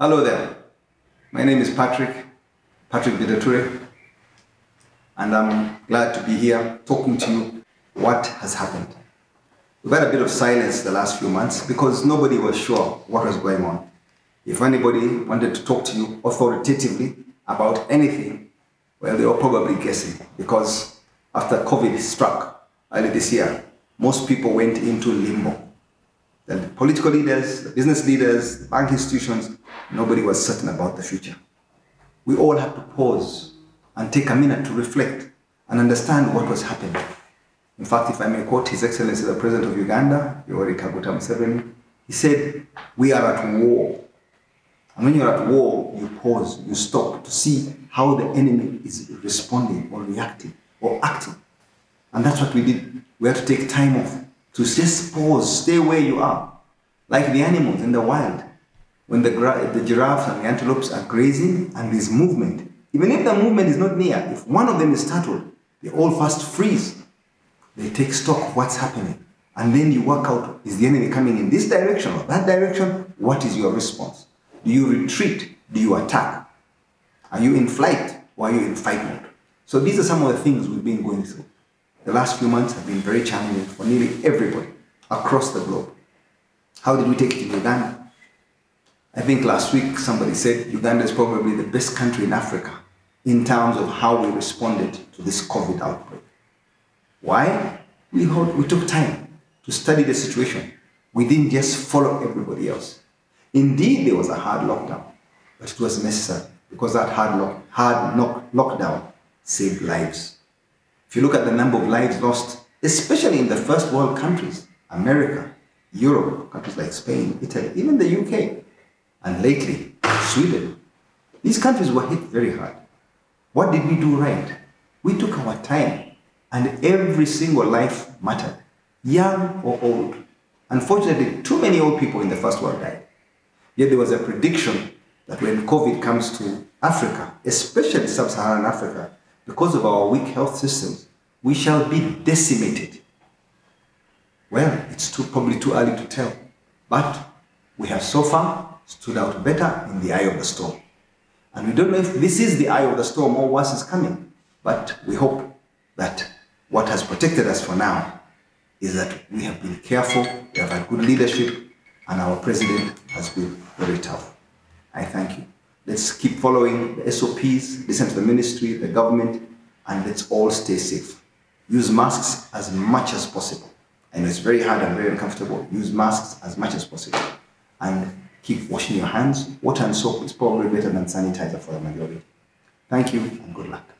Hello there, my name is Patrick Bitature, and I'm glad to be here talking to you what has happened. We've had a bit of silence the last few months because nobody was sure what was going on. If anybody wanted to talk to you authoritatively about anything, well, they were probably guessing, because after COVID struck early this year, most people went into limbo. The political leaders, the business leaders, the bank institutions, nobody was certain about the future. We all had to pause and take a minute to reflect and understand what was happening. In fact, if I may quote His Excellency the President of Uganda, Yoweri Kaguta Museveni, he said, "We are at war." And when you're at war, you pause, you stop to see how the enemy is responding or reacting or acting. And that's what we did. We had to take time off to just pause, stay where you are. Like the animals in the wild, when the giraffes and the antelopes are grazing and there's movement, even if the movement is not near, if one of them is startled, they all first freeze. They take stock of what's happening. And then you work out, is the enemy coming in this direction or that direction? What is your response? Do you retreat? Do you attack? Are you in flight or are you in fight mode? So these are some of the things we've been going through. The last few months have been very challenging for nearly everybody across the globe. How did we take it in Uganda? I think last week somebody said Uganda is probably the best country in Africa in terms of how we responded to this COVID outbreak. Why? We took time to study the situation. We didn't just follow everybody else. Indeed, there was a hard lockdown, but it was necessary because that hard lockdown saved lives. If you look at the number of lives lost, especially in the first world countries, America, Europe, countries like Spain, Italy, even the UK, and lately, Sweden, these countries were hit very hard. What did we do right? We took our time, and every single life mattered, young or old. Unfortunately, too many old people in the first world died. Yet there was a prediction that when COVID comes to Africa, especially sub-Saharan Africa, because of our weak health systems, we shall be decimated. Well, it's probably too early to tell, but we have so far stood out better in the eye of the storm. And we don't know if this is the eye of the storm or worse is coming, but we hope that what has protected us for now is that we have been careful, we have had good leadership, and our president has been very tough. I thank you. Let's keep following the SOPs, listen to the ministry, the government, and let's all stay safe. Use masks as much as possible. I know it's very hard and very uncomfortable. Use masks as much as possible. And keep washing your hands. Water and soap is probably better than sanitizer for the majority. Thank you and good luck.